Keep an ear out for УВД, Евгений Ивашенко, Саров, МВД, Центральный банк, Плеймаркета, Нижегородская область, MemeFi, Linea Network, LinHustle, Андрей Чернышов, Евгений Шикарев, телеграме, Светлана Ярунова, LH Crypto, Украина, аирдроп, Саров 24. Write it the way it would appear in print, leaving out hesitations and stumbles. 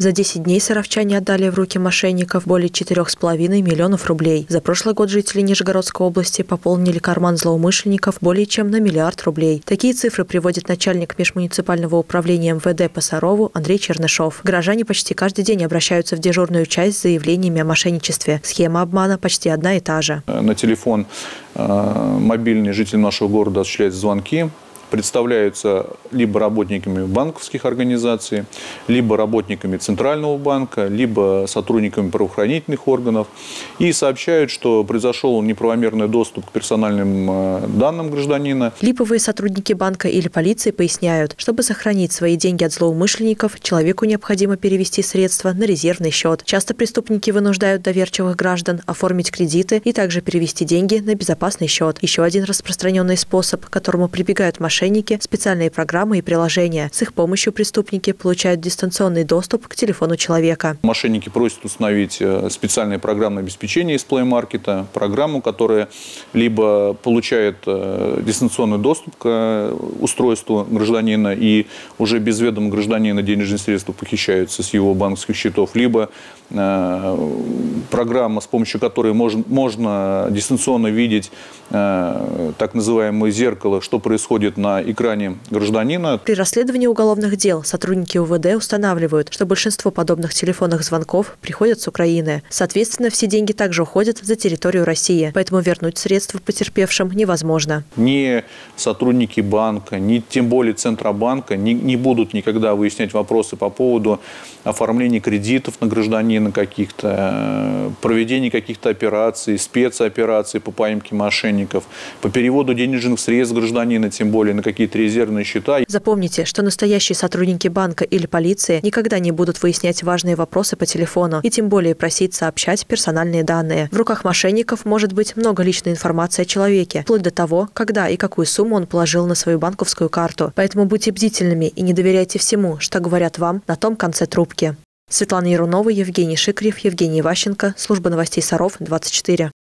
За 10 дней саровчане отдали в руки мошенников более 4,5 миллионов рублей. За прошлый год жители Нижегородской области пополнили карман злоумышленников более чем на миллиард рублей. Такие цифры приводит начальник межмуниципального управления МВД по Сарову Андрей Чернышов. Горожане почти каждый день обращаются в дежурную часть с заявлениями о мошенничестве. Схема обмана почти одна и та же. На телефон мобильный житель нашего города осуществляет звонки. Представляются либо работниками банковских организаций, либо работниками Центрального банка, либо сотрудниками правоохранительных органов. И сообщают, что произошел неправомерный доступ к персональным данным гражданина. Липовые сотрудники банка или полиции поясняют, чтобы сохранить свои деньги от злоумышленников, человеку необходимо перевести средства на резервный счет. Часто преступники вынуждают доверчивых граждан оформить кредиты и также перевести деньги на безопасный счет. Еще один распространенный способ, к которому прибегают мошенники, специальные программы и приложения. С их помощью преступники получают дистанционный доступ к телефону человека. Мошенники просят установить специальное программное обеспечение из Плеймаркета, программу, которая либо получает дистанционный доступ к устройству гражданина и уже без ведома гражданина денежные средства похищаются с его банковских счетов, либо программа, с помощью которой можно дистанционно видеть так называемое зеркало, что происходит на экране гражданина. При расследовании уголовных дел сотрудники УВД устанавливают, что большинство подобных телефонных звонков приходят с Украины. Соответственно, все деньги также уходят за территорию России, поэтому вернуть средства потерпевшим невозможно. Ни сотрудники банка, ни тем более Центробанка не будут никогда выяснять вопросы по поводу оформления кредитов на гражданина каких-то, проведения каких-то операций, спецопераций по поимке мошенников, по переводу денежных средств гражданина, тем более на какие-то резервные счета. Запомните, что настоящие сотрудники банка или полиции никогда не будут выяснять важные вопросы по телефону и тем более просить сообщать персональные данные. В руках мошенников может быть много личной информации о человеке, вплоть до того, когда и какую сумму он положил на свою банковскую карту. Поэтому будьте бдительными и не доверяйте всему, что говорят вам на том конце трубки. Светлана Ярунова, Евгений Шикарев, Евгений Ивашенко, служба новостей Саров 24.